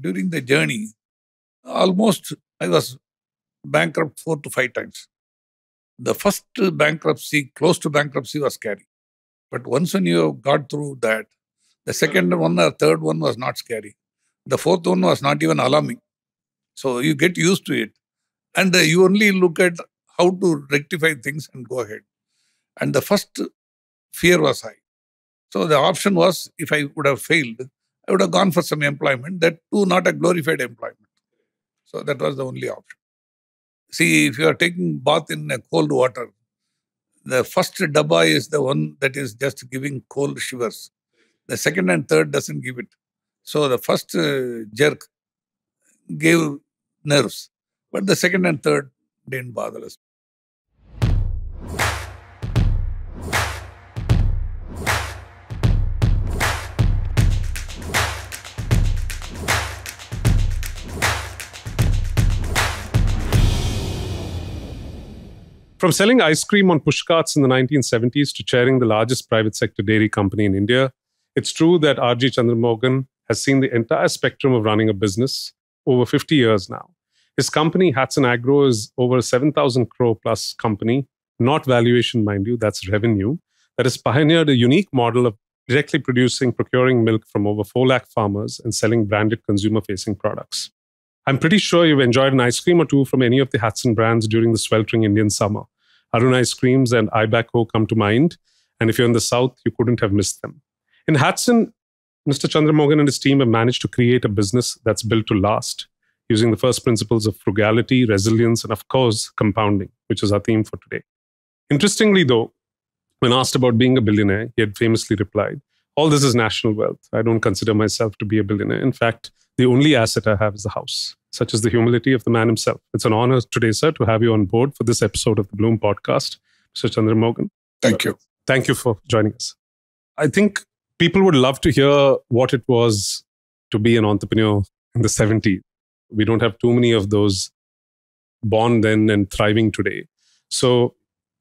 during the journey, almost I was bankrupt 4 to 5 times. The first bankruptcy, close to bankruptcy, was scary. But once when you got through that, the second one or third one was not scary. The fourth one was not even alarming. So you get used to it. And you only look at how to rectify things and go ahead. And the first fear was high. So the option was, if I would have failed, I would have gone for some employment, that too not a glorified employment. So that was the only option. See, if you are taking bath in cold water, the first dabba is the one that is just giving cold shivers. The second and third doesn't give it. So the first jerk gave nerves, but the second and third didn't bother us. From selling ice cream on push carts in the 1970s to chairing the largest private sector dairy company in India, it's true that RG Chandramogan has seen the entire spectrum of running a business over 50 years now. His company, Hatsun Agro, is over a 7,000 crore plus company, not valuation, mind you, that's revenue, that has pioneered a unique model of directly procuring milk from over 4 lakh farmers and selling branded consumer-facing products. I'm pretty sure you've enjoyed an ice cream or two from any of the Hatsun brands during the sweltering Indian summer. Arun Ice Creams and Ibaco come to mind, and if you're in the south, you couldn't have missed them. In Hatsun, Mr. Chandramogan and his team have managed to create a business that's built to last, using the first principles of frugality, resilience, and of course, compounding, which is our theme for today. Interestingly though, when asked about being a billionaire, he had famously replied, "All this is national wealth. I don't consider myself to be a billionaire. In fact, the only asset I have is the house," such as the humility of the man himself. It's an honor today, sir, to have you on board for this episode of the Bloom podcast, Mr. Chandramogan. Thank you. Thank you for joining us. I think people would love to hear what it was to be an entrepreneur in the 70s. We don't have too many of those born then and thriving today. So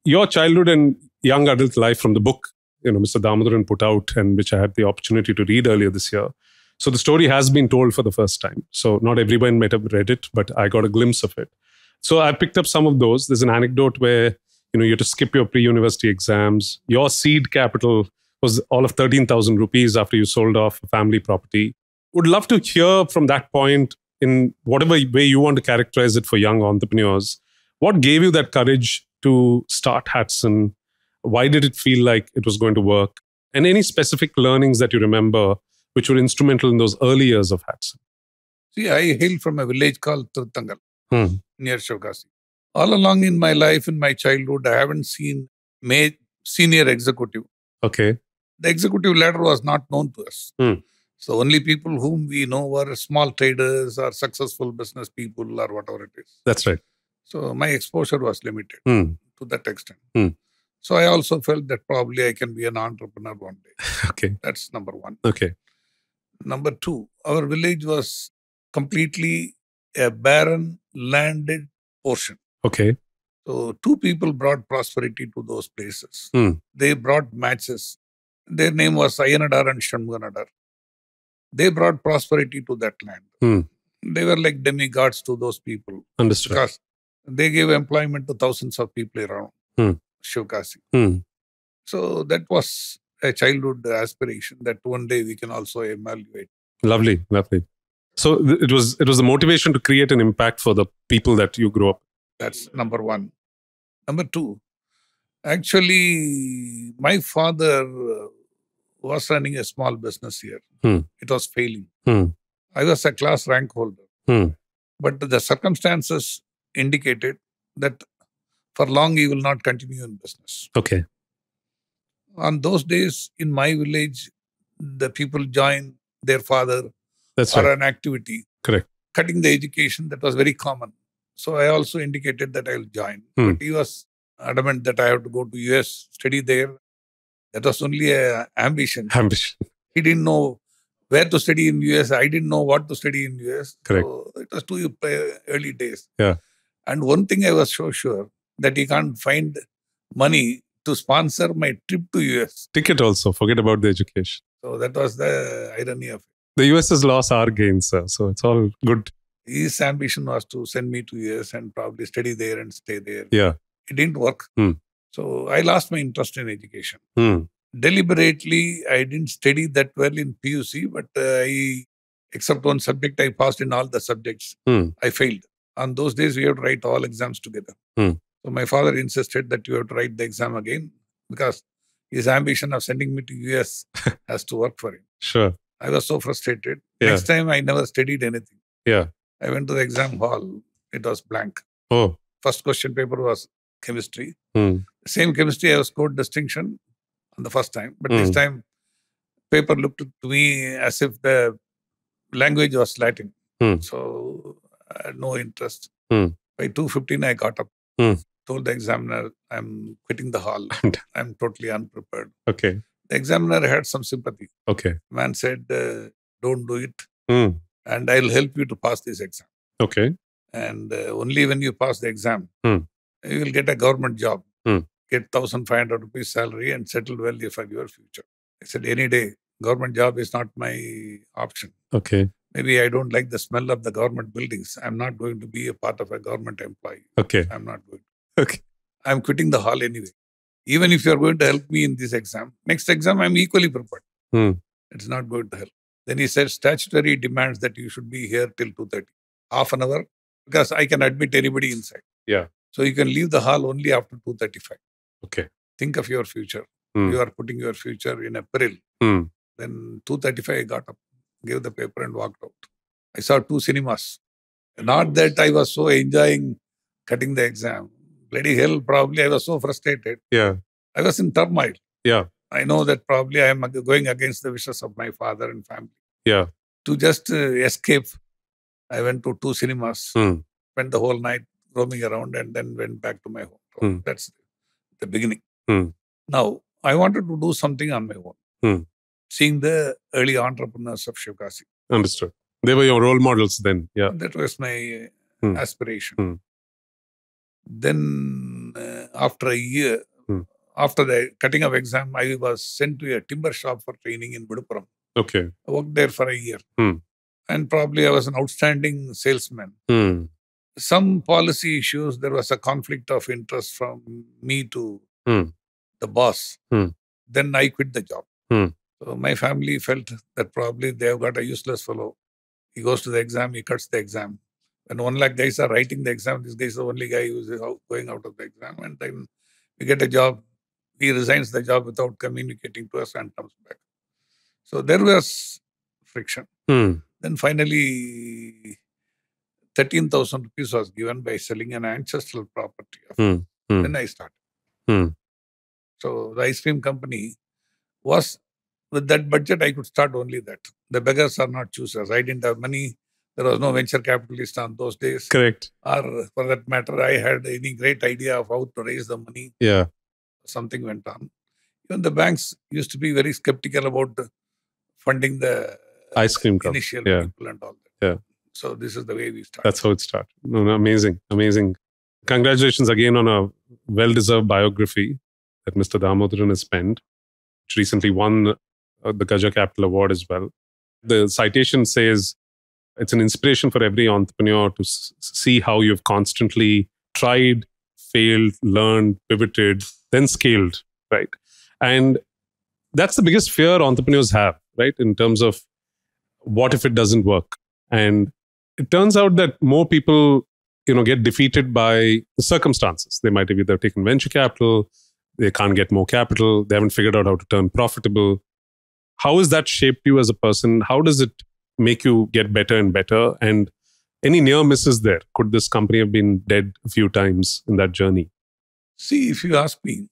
your childhood and young adult life from the book, Mr. Damodaran put out, and which I had the opportunity to read earlier this year. So the story has been told for the first time. So not everyone might have read it, but I got a glimpse of it. So I picked up some of those. There's an anecdote where, you had to skip your pre-university exams. Your seed capital was all of 13,000 rupees after you sold off a family property. Would love to hear from that point, in whatever way you want to characterize it for young entrepreneurs, what gave you that courage to start Hatsun? Why did it feel like it was going to work? And any specific learnings that you remember, which were instrumental in those early years of Hatsun? See, I hail from a village called Tritangal, near Shavgasi. All along in my life, in my childhood, I haven't seen a senior executive. Okay. The executive ladder was not known to us. So only people whom we know were small traders or successful business people or whatever it is. That's right. So my exposure was limited to that extent. So I also felt that probably I can be an entrepreneur one day. Okay. That's number one. Okay. Number two, our village was completely a barren, landed portion. Okay. So two people brought prosperity to those places. They brought matches. Their name was Ayanadar and Shambhanadar. They brought prosperity to that land. They were like demigods to those people. Understood. Because they gave employment to thousands of people around Sivakasi. So that was a childhood aspiration that one day we can also evaluate. Lovely, lovely. So it was the motivation to create an impact for the people that you grew up. That's number one. Number two, actually, my father was running a small business here. It was failing. I was a class rank holder. But the circumstances indicated that for long he will not continue in business. Okay. On those days, in my village, the people joined their father an activity. Correct. Cutting the education, that was very common. So I also indicated that I will join. But he was adamant that I have to go to US, study there. That was only an ambition. He didn't know where to study in US. I didn't know what to study in US. Correct. So it was too early days. Yeah. And one thing I was so sure, that he can't find money to sponsor my trip to US. Ticket also, forget about the education. So that was the irony of it. the US's loss are gains, sir. So it's all good. His ambition was to send me to US and probably study there and stay there. Yeah. It didn't work. So I lost my interest in education. Deliberately, I didn't study that well in PUC, but I, except one subject, I passed in all the subjects. I failed. On those days, we had to write all exams together. So my father insisted that you have to write the exam again because his ambition of sending me to US has to work for him. Sure. I was so frustrated. Yeah. Next time, I never studied anything. Yeah. I went to the exam hall. It was blank. Oh. First question paper was chemistry. Same chemistry, I was scored distinction on the first time. But this time, paper looked to me as if the language was Latin. So, no interest. By 2:15, I got up. Told the examiner, I'm quitting the hall. I'm totally unprepared. Okay. The examiner had some sympathy. Okay. Man said, don't do it. And I'll help you to pass this exam. Okay. And only when you pass the exam, you will get a government job, get 1,500 rupees salary and settle well for your future. I said, any day, government job is not my option. Okay. Maybe I don't like the smell of the government buildings. I'm not going to be a part of a government employee. Okay. I'm not going to. Okay. I'm quitting the hall anyway. Even if you're going to help me in this exam, next exam, I'm equally prepared. It's not going to help. Then he said, statutory demands that you should be here till 2:30. Half an hour, because I can admit anybody inside. Yeah. So you can leave the hall only after 2:35. Okay. Think of your future. You are putting your future in peril. Then 2:35, I got up, gave the paper and walked out. I saw 2 cinemas. Not that I was so enjoying cutting the exam. Bloody hell, probably I was so frustrated. Yeah. I was in turmoil. Yeah. I know that probably I am going against the wishes of my father and family. Yeah. To just escape, I went to 2 cinemas, spent the whole night roaming around and then went back to my home. That's the beginning. Now, I wanted to do something on my own. Seeing the early entrepreneurs of Sivakasi. Understood. They were your role models then. Yeah. That was my aspiration. Then, after a year, after the cutting of exam, I was sent to a timber shop for training in Vidupuram. Okay. I worked there for a year. And probably I was an outstanding salesman. Some policy issues, there was a conflict of interest from me to the boss. Then I quit the job. So my family felt that probably they have got a useless fellow. He goes to the exam, he cuts the exam. And 1 lakh guys are writing the exam. This guy is the only guy who is going out of the exam. And then we get a job. He resigns the job without communicating to us and comes back. So there was friction. Then finally, 13,000 rupees was given by selling an ancestral property. Then I started. So the ice cream company was, with that budget, I could start only that. The beggars are not choosers. I didn't have money. There was no venture capitalist on those days. Correct. Or for that matter, I had any great idea of how to raise the money. Yeah. Something went on. Even the banks used to be very skeptical about funding the ice cream initial people and all that. Yeah. So this is the way we started. That's how it started. No, no, amazing. Amazing. Congratulations again on a well-deserved biography that Mr. Damodaran has penned, which recently won the Gaja Capital Award as well. The citation says, it's an inspiration for every entrepreneur to see how you've constantly tried, failed, learned, pivoted, then scaled, right? And that's the biggest fear entrepreneurs have, right? In terms of what if it doesn't work? And it turns out that more people, you know, get defeated by the circumstances. They might have either taken venture capital, they can't get more capital, they haven't figured out how to turn profitable. How has that shaped you as a person? How does it make you get better and better? And any near misses there? Could this company have been dead a few times in that journey? See, if you ask me,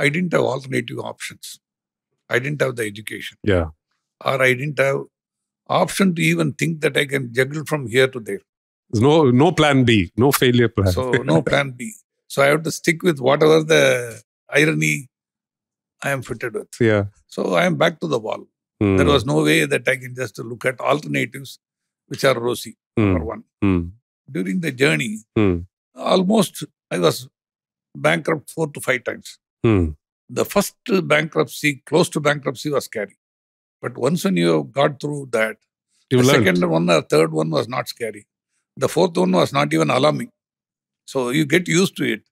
I didn't have alternative options. I didn't have the education. Yeah. Or I didn't have option to even think that I can juggle from here to there. There's no plan B, no failure plan. So no plan B. So I have to stick with whatever the irony I am fitted with. Yeah. So I am back to the wall. There was no way that I can just look at alternatives which are rosy, number one. During the journey, almost I was bankrupt 4 to 5 times. The first bankruptcy, close to bankruptcy was scary. But once when you got through that, The second one, the third one was not scary. The fourth one was not even alarming. So you get used to it.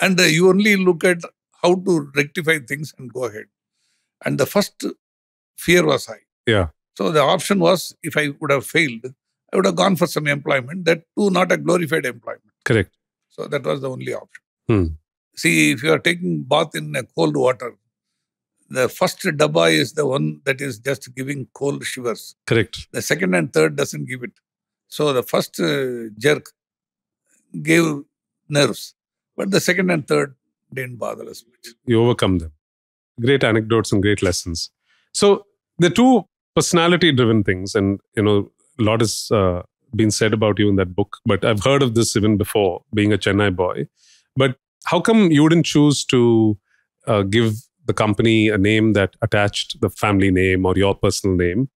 And you only look at how to rectify things and go ahead. And the first fear was high. Yeah. So the option was, if I would have failed, I would have gone for some employment. That too, not a glorified employment. Correct. So that was the only option. Hmm. See, if you are taking bath in cold water, the first dabba is the one that is just giving cold shivers. Correct. The second and third doesn't give it. So the first jerk gave nerves. But the second and third didn't bother us much. You overcome them. Great anecdotes and great lessons. So the two personality-driven things, and you know, a lot has been said about you in that book, but I've heard of this even before, being a Chennai boy. But how come you didn't choose to give the company a name that attached the family name or your personal name?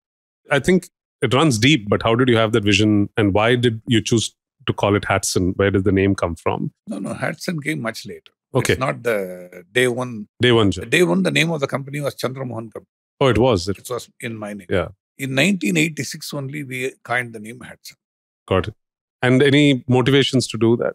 I think it runs deep, but how did you have that vision and why did you choose to call it Hatsun? Where did the name come from? No, Hatsun came much later. Okay. It's not the day one. Day one, Jai. Day one, the name of the company was Chandra Mohan Company. Oh, it was? It was in my name. Yeah. In 1986 only, we coined the name Hatsun. Got it. And any motivations to do that?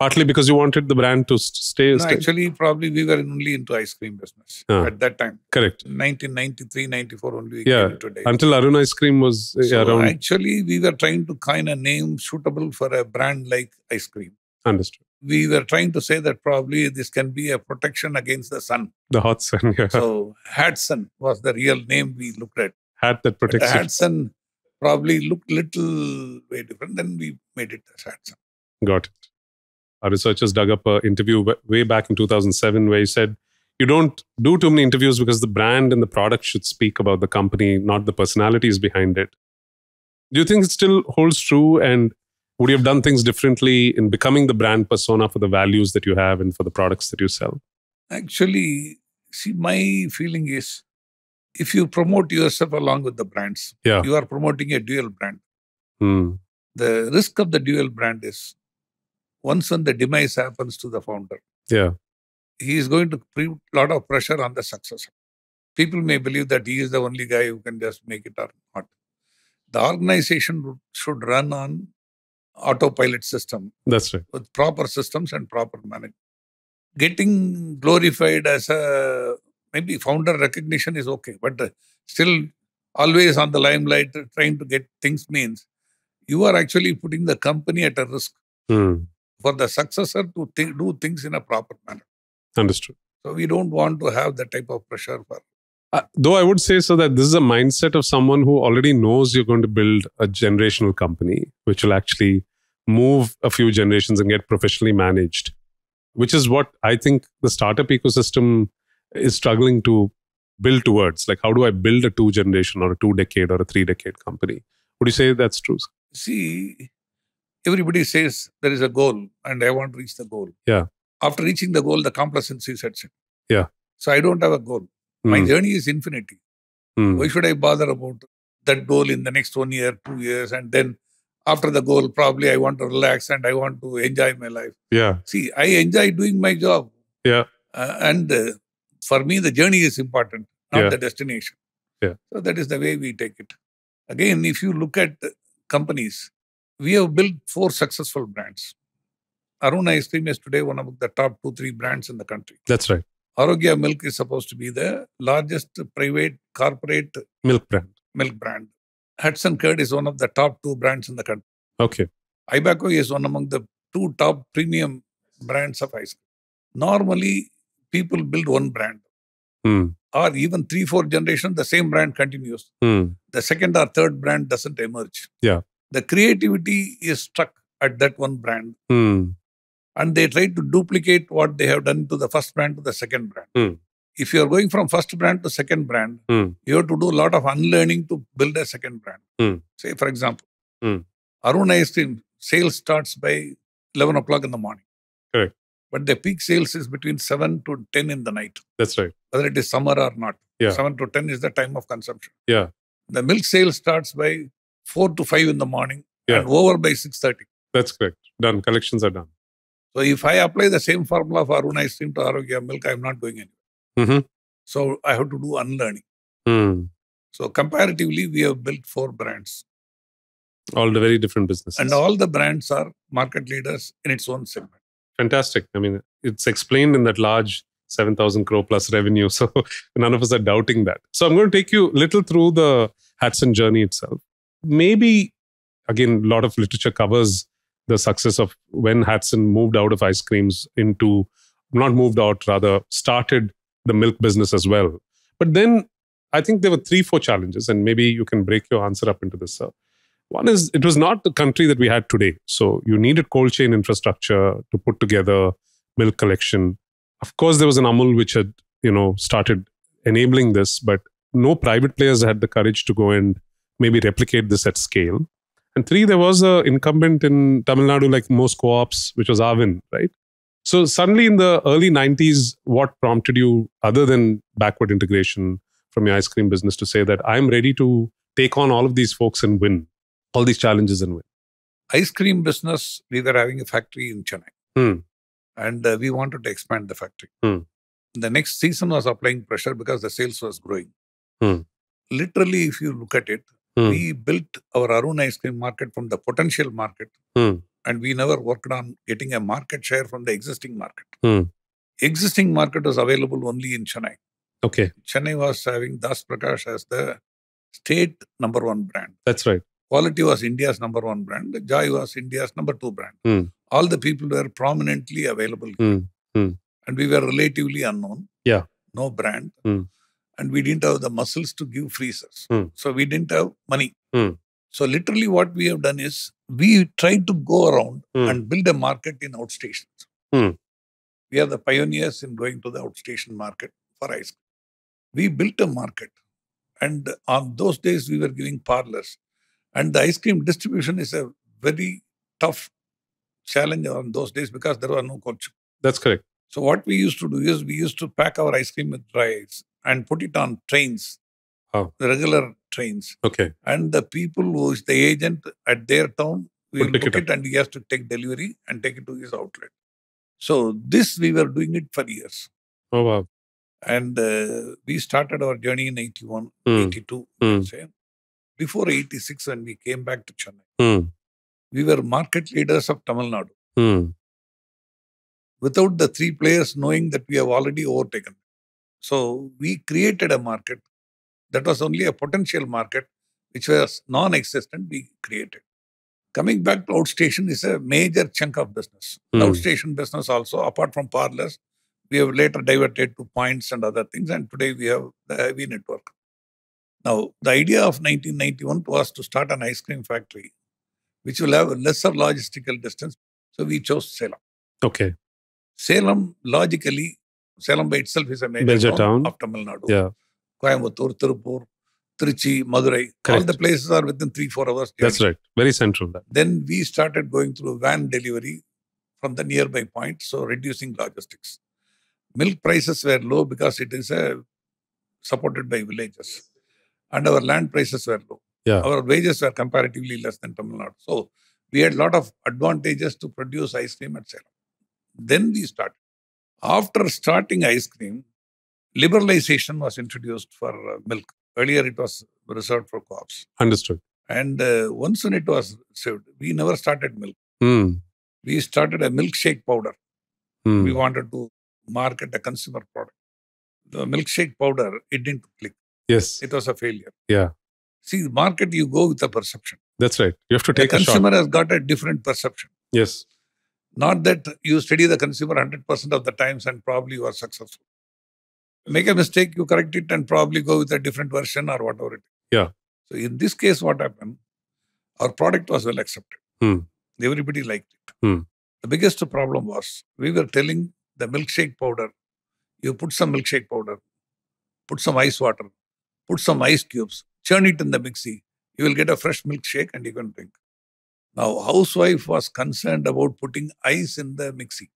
Partly because you wanted the brand to stay? No, actually, probably we were only into ice cream business at that time. Correct. 1993, 94 only. Yeah, until Arun Ice Cream was around. Actually, we were trying to coin a name suitable for a brand like ice cream. Understood. We were trying to say that probably this can be a protection against the sun. The hot sun, yeah. So, Hatsun was the real name we looked at. Hat that protects you. Hatsun probably looked little way different. Then we made it as Hatsun. Got it. Our researchers dug up an interview way back in 2007 where he said, you don't do too many interviews because the brand and the product should speak about the company, not the personalities behind it. Do you think it still holds true? And would you have done things differently in becoming the brand persona for the values that you have and for the products that you sell? Actually, see, my feeling is, if you promote yourself along with the brands, you are promoting a dual brand. Hmm. The risk of the dual brand is, once when the demise happens to the founder, he is going to put a lot of pressure on the successor. People may believe that he is the only guy who can just make it or not. The organization should run on autopilot system. That's right. With proper systems and proper management. Getting glorified as a, maybe founder recognition is okay, but still always on the limelight trying to get things means you are actually putting the company at a risk. Hmm. For the successor to do things in a proper manner. Understood. So we don't want to have that type of pressure. Though I would say so that this is a mindset of someone who already knows you're going to build a generational company, which will actually move a few generations and get professionally managed, which is what I think the startup ecosystem is struggling to build towards. Like, how do I build a 2-generation or a 2-decade or a 3-decade company? Would you say that's true? See, everybody says there is a goal and I want to reach the goal. Yeah. After reaching the goal, the complacency sets in. Yeah. So I don't have a goal. My journey is infinity. Why should I bother about that goal in the next 1 year, 2 years, and then after the goal, probably I want to relax and I want to enjoy my life. Yeah. See, I enjoy doing my job. Yeah. And for me, the journey is important, not the destination. Yeah. So that is the way we take it. Again, if you look at companies, we have built 4 successful brands. Arun Ice Cream is today one of the top 2-3 brands in the country. That's right. Arokya Milk is supposed to be the largest private corporate milk brand. Hatsun Curd is one of the top 2 brands in the country. Okay. Ibaco is one among the 2 top premium brands of ice cream. Normally, people build one brand. Or even 3-4 generations, the same brand continues. The second or third brand doesn't emerge. Yeah. The creativity is stuck at that one brand. And they try to duplicate what they have done to the first brand to the second brand. If you are going from first brand to second brand, you have to do a lot of unlearning to build a second brand. Say, for example, Arun Ice Cream sales starts by 11 o'clock in the morning. Correct. But the peak sales is between 7 to 10 in the night. That's right. Whether it is summer or not. Yeah. 7 to 10 is the time of consumption. Yeah. The milk sale starts by 4 to 5 in the morning and over by 6:30. That's correct. Done. Collections are done. So if I apply the same formula for Arun Ice Cream to Arokya Milk, I'm not going anywhere. So I have to do unlearning. So comparatively, we have built 4 brands. All the very different businesses. And all the brands are market leaders in its own segment. Fantastic. I mean, it's explained in that large 7,000 crore plus revenue. So none of us are doubting that. So I'm going to take you a little through the Hatsun journey itself. Maybe, again, a lot of literature covers the success of when Hatsun moved out of ice creams into, not moved out, rather started the milk business as well. But then I think there were 3-4 challenges, and maybe you can break your answer up into this, sir. One is, it was not the country that we had today. So you needed cold chain infrastructure to put together milk collection. Of course, there was an Amul which had, started enabling this, but no private players had the courage to go and maybe replicate this at scale. And 3, there was an incumbent in Tamil Nadu, like most co-ops, which was Aavin, right? So suddenly in the early 90s, what prompted you, other than backward integration from your ice cream business, to say that I'm ready to take on all of these folks and win, all these challenges and win? Ice cream business, we were having a factory in Chennai. And we wanted to expand the factory. The next season was applying pressure because the sales was growing. Literally, if you look at it, we built our Arun Ice Cream market from the potential market, and we never worked on getting a market share from the existing market. Existing market was available only in Chennai. Okay. Chennai was having Das Prakash as the state #1 brand. That's right. Quality was India's #1 brand. Jai was India's #2 brand. All the people were prominently available. And we were relatively unknown. Yeah. No brand. And we didn't have the muscles to give freezers. So we didn't have money. So literally what we have done is, we tried to go around and build a market in outstations. We are the pioneers in going to the outstation market for ice cream. We built a market. And on those days, we were giving parlors. And the ice cream distribution is a very tough challenge on those days because there were no cold chain. That's correct. So what we used to do is, we used to pack our ice cream with dry ice and put it on trains, the regular trains. Okay. And the people who is the agent at their town will book it and he has to take delivery and take it to his outlet. So this, we were doing it for years. Oh, wow. And we started our journey in 81, 82, say. Before 86, when we came back to Chennai, we were market leaders of Tamil Nadu. Without the 3 players knowing that we have already overtaken. So we created a market that was only a potential market, which was non-existent, we created. Coming back to outstation is a major chunk of business. Outstation business also, apart from parlors, we have later diverted to points and other things. And today we have the heavy network. Now, the idea of 1991 was to start an ice cream factory, which will have a lesser logistical distance. So we chose Salem. Okay. Salem, logically, Salem by itself is a major town of Tamil Nadu. Yeah. Coimbatore, Tirupur, Trichy, Madurai. Correct. All the places are within 3-4 hours. That's right. Very central. That. Then we started going through van delivery from the nearby point, so reducing logistics. Milk prices were low because it is supported by villages. And our land prices were low. Yeah. Our wages were comparatively less than Tamil Nadu. So we had a lot of advantages to produce ice cream at Salem. Then we started. After starting ice cream, liberalization was introduced for milk. Earlier, it was reserved for co-ops. Understood. And once when it was served, we never started milk. We started a milkshake powder. We wanted to market a consumer product. The milkshake powder, it didn't click. Yes. It was a failure. Yeah. See, the market, you go with the perception. That's right. You have to take a shot. The consumer has got a different perception. Yes. Not that you study the consumer 100% of the times and probably you are successful. Make a mistake, you correct it and probably go with a different version or whatever it is. Yeah. So in this case, what happened? Our product was well accepted. Everybody liked it. The biggest problem was, we were telling the milkshake powder, you put some milkshake powder, put some ice water, put some ice cubes, churn it in the mixie. You will get a fresh milkshake and you can drink. Now, housewife was concerned about putting ice in the mixie.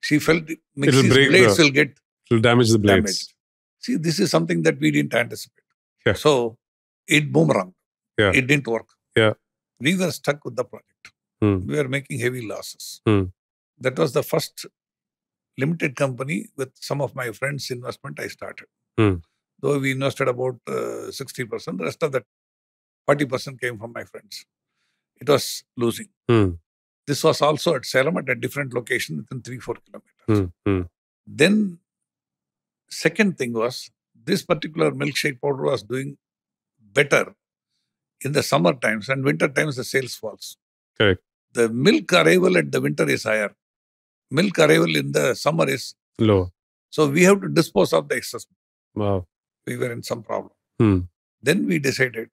She felt mixie's blades will get damage the blades. Damaged. See, this is something that we didn't anticipate. Yeah. So, it boomerang. Yeah. It didn't work. Yeah. We were stuck with the project. We were making heavy losses. That was the first limited company with some of my friends' investment I started. Though we invested about 60%, the rest of that 40% came from my friends. it was losing. This was also at Salem at a different location within 3-4 kilometers. Then, second thing was, this particular milkshake powder was doing better in the summer times, and winter times the sales falls. Correct. The milk arrival at the winter is higher. Milk arrival in the summer is low. So we have to dispose of the excess. Wow. We were in some problem. Then we decided,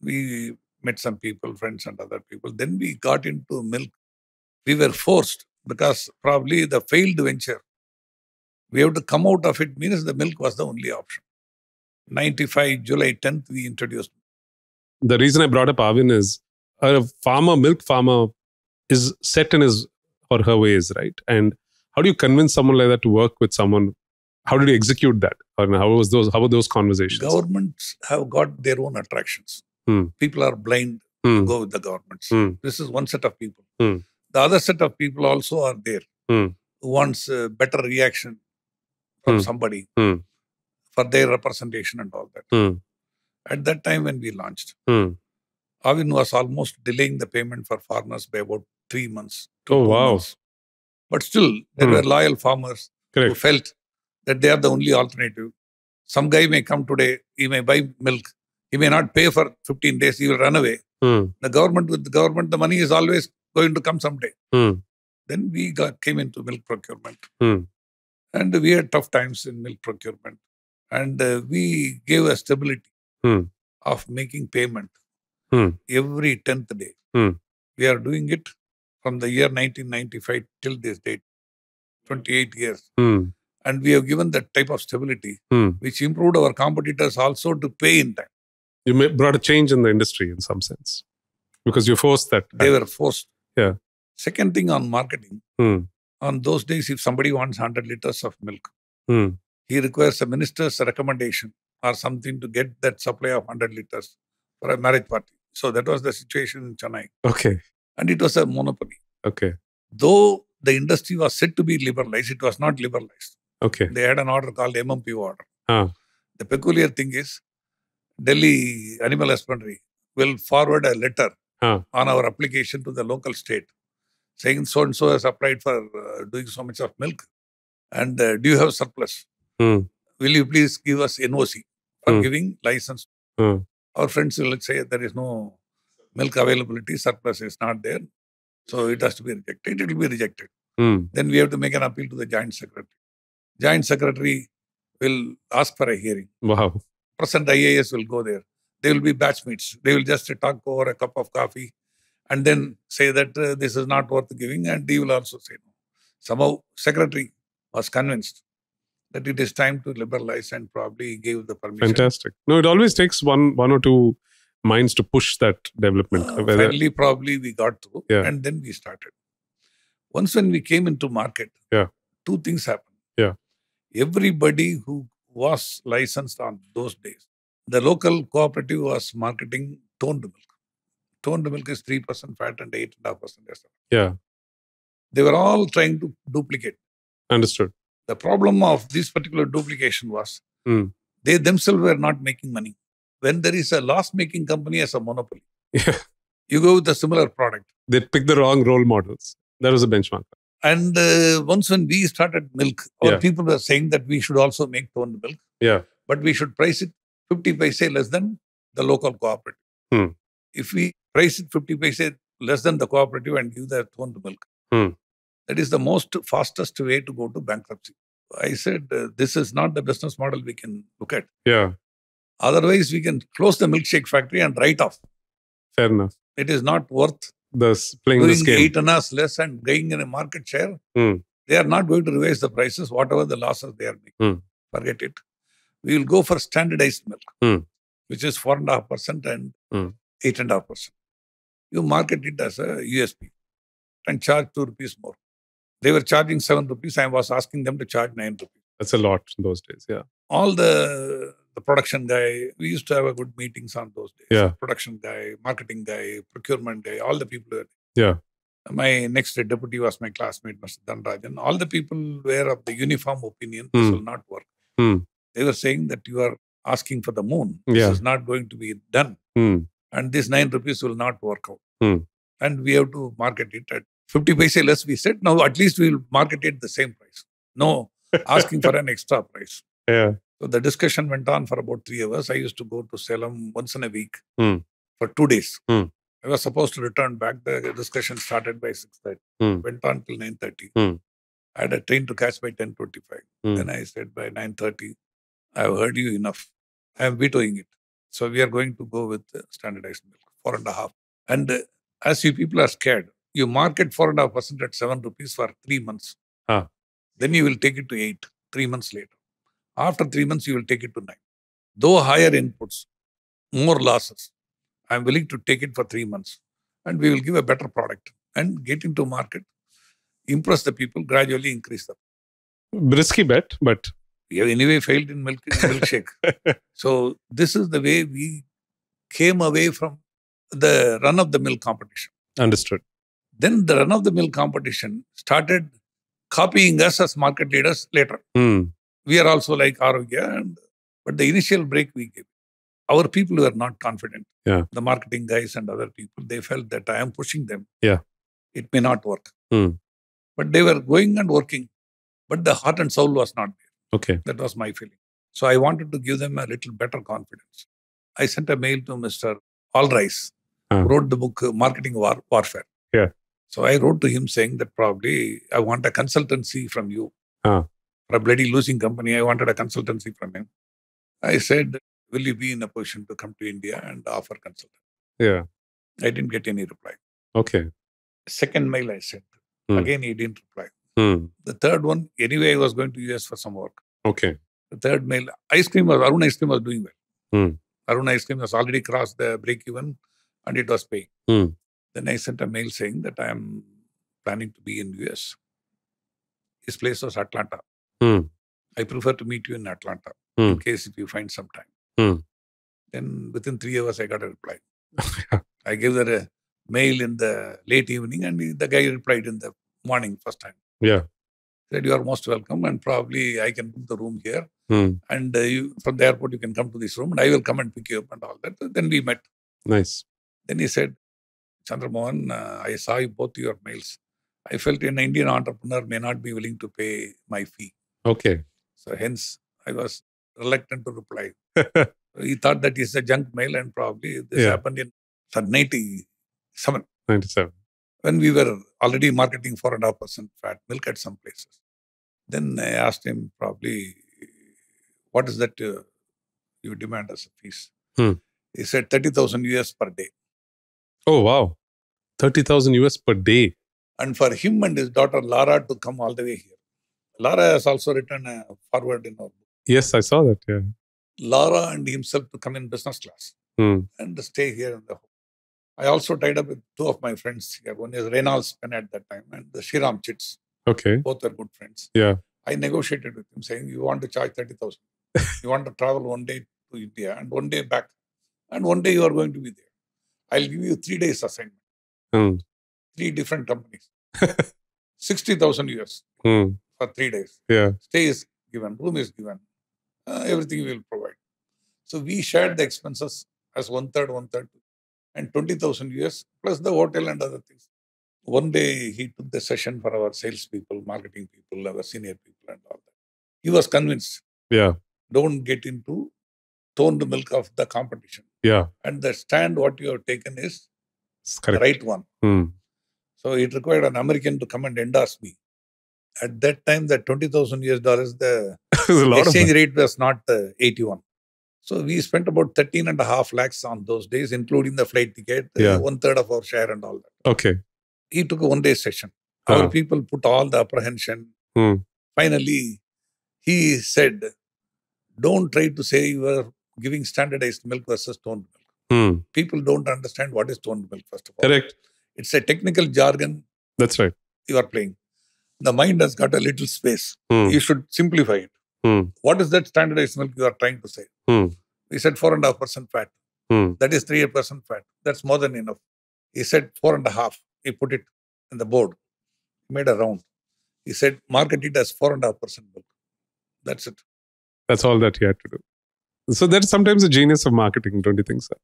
we met some people, friends and other people. Then we got into milk. We were forced because probably the failed venture. We have to come out of it means the milk was the only option. 95 July 10th, we introduced. The reason I brought up Aavin is a farmer, milk farmer is set in his or her ways, right? And how do you convince someone like that to work with someone? How did you execute that? Or how were those conversations? Governments have got their own attractions. People are blind to go with the governments. This is one set of people. The other set of people also are there who wants a better reaction from somebody for their representation and all that. At that time when we launched, Aavin was almost delaying the payment for farmers by about 3 months. Oh, wow. Months. But still, there were loyal farmers who felt that they are the only alternative. Some guy may come today, he may buy milk, he may not pay for 15 days, he will run away. The government, with the government, the money is always going to come someday. Then we came into milk procurement. And we had tough times in milk procurement. And we gave a stability of making payment every 10th day. We are doing it from the year 1995 till this date, 28 years. And we have given that type of stability, which improved our competitors also to pay in time. You brought a change in the industry in some sense. Because you forced that. They were forced. Yeah. Second thing on marketing. On those days, if somebody wants 100 liters of milk, he requires a minister's recommendation or something to get that supply of 100 liters for a marriage party. So that was the situation in Chennai. Okay. And it was a monopoly. Okay. Though the industry was said to be liberalized, it was not liberalized. Okay. They had an order called MMP order. The peculiar thing is, Delhi Animal Husbandry will forward a letter on our application to the local state, saying so-and-so has applied for doing so much of milk and do you have surplus? Will you please give us NOC for giving license? Our friends will say there is no milk availability, surplus is not there. So it has to be rejected. It will be rejected. Then we have to make an appeal to the Joint Secretary. Joint Secretary will ask for a hearing. Wow. Present IAS will go there. They will be batchmates. They will just talk over a cup of coffee and then say that this is not worth giving, and he will also say no. Somehow, Secretary was convinced that it is time to liberalize and probably gave the permission. Fantastic. No, it always takes one or two minds to push that development. Finally, probably we got through and then we started. Once when we came into market, two things happened. Everybody who was licensed on those days, the local cooperative was marketing toned milk. Toned milk is 3% fat and 8.5% acid. Yeah. They were all trying to duplicate. Understood. The problem of this particular duplication was they themselves were not making money. When there is a loss-making company as a monopoly, you go with a similar product. They pick the wrong role models. That was a benchmark. And once when we started milk, our people were saying that we should also make toned milk. Yeah. But we should price it 50 paise less than the local cooperative. If we price it 50 paise less than the cooperative and give their toned milk, that is the most fastest way to go to bankruptcy. I said, this is not the business model we can look at. Yeah. Otherwise, we can close the milkshake factory and write off. Fair enough. It is not worth playing this game. 8.5 less and gaining in a market share. They are not going to revise the prices, whatever the losses they are making. Forget it. We will go for standardized milk, which is 4.5% and 8.5%. You market it as a USP and charge 2 rupees more. They were charging 7 rupees. I was asking them to charge 9 rupees. That's a lot in those days, yeah. All the production guy, we used to have a good meetings on those days. Yeah. Production guy, marketing guy, procurement guy, all the people were. Yeah. My next deputy was my classmate, Mr. Dhanrajan. All the people were of the uniform opinion, this will not work. They were saying that you are asking for the moon. This is not going to be done. and this 9 rupees will not work out. And we have to market it at 50 paise less, we said. Now, at least we will market it the same price. No asking for an extra price. Yeah. So, the discussion went on for about 3 hours. I used to go to Salem once in a week for 2 days. I was supposed to return back. The discussion started by 6:30. Went on till 9:30. I had a train to catch by 10:25. Then I said by 9:30, I have heard you enough. I am vetoing it. So, we are going to go with standardized milk, 4.5. And as you people are scared, you market 4.5% at 7 rupees for 3 months. Then you will take it to 8, 3 months later. After 3 months, you will take it to 9. Though higher inputs, more losses, I am willing to take it for 3 months. And we will give a better product and get into market, impress the people, gradually increase them. Risky bet, but... We have anyway failed in milkshake. So, this is the way we came away from the run-of-the-mill competition. Understood. Then the run-of-the-mill competition started copying us as market leaders later. We are also like Arokya, but the initial break we gave. Our people were not confident. Yeah. The marketing guys and other people, they felt that I am pushing them. Yeah. It may not work. But they were going and working. But the heart and soul was not there. Okay. That was my feeling. So, I wanted to give them a little better confidence. I sent a mail to Mr. Al Ries, who wrote the book Marketing War Warfare. Yeah. So, I wrote to him saying that probably I want a consultancy from you. For a bloody losing company, I wanted a consultancy from him. I said, will you be in a position to come to India and offer consultancy? Yeah. I didn't get any reply. Okay. Second mail I sent. Again, he didn't reply. The third one, anyway, I was going to US for some work. Okay. The third mail, Arun Ice Cream was doing well. Arun Ice Cream has already crossed the break-even and it was paying. Then I sent a mail saying that I am planning to be in US. His place was Atlanta. I prefer to meet you in Atlanta in case if you find some time. Then within 3 hours, I got a reply. I gave her a mail in the late evening and the guy replied in the morning first time. Yeah. Said, you are most welcome and probably I can book the room here. And you, from the airport, you can come to this room and I will come and pick you up and all that. Then we met. Nice. Then he said, Chandra Mohan, I saw both your mails. I felt an Indian entrepreneur may not be willing to pay my fee. Okay. So, hence, I was reluctant to reply. He thought that it's a junk mail and probably this happened in 97. 97. When we were already marketing 4.5% fat milk at some places. Then I asked him probably, what is that you demand as a fees? He said $30,000 per day. Oh, wow. $30,000 per day. And for him and his daughter Lara to come all the way here. Lara has also written a forward in our book. Yes, I saw that, yeah. Lara and himself to come in business class and stay here in the home. I also tied up with two of my friends here. One is Reynolds at that time and the Shiram Chits. Okay. Both are good friends. Yeah. I negotiated with him saying, you want to charge 30,000. You want to travel 1 day to India and 1 day back. And 1 day you are going to be there. I'll give you 3 days assignment. 3 different companies. $60,000 for 3 days. Yeah. Stay is given. Room is given. Everything we will provide. So, we shared the expenses as 1/3, 1/3. And $20,000 plus the hotel and other things. 1 day, he took the session for our salespeople, marketing people, our senior people and all that. He was convinced. Yeah. Don't get into toned milk of the competition. Yeah. And the stand what you have taken is the right one. So, it required an American to come and endorse me. At that time, the $20,000, the exchange rate was not 81. So, we spent about 13.5 lakhs on those days, including the flight ticket, 1/3 of our share and all that. Okay. He took a 1 day session. Our people put all the apprehension. Finally, he said, don't try to say you are giving standardized milk versus toned milk. People don't understand what is toned milk, first of all. Correct. It's a technical jargon. That's right. You are playing. The mind has got a little space. You should simplify it. What is that standardized milk you are trying to say? He said 4.5% fat. That is 3% fat. That's more than enough. He said 4.5. He put it in the board. He made a round. He said market it as 4.5% milk. That's it. That's all that he had to do. So, that's sometimes the genius of marketing, don't you think, sir?